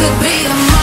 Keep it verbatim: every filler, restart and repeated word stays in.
could be the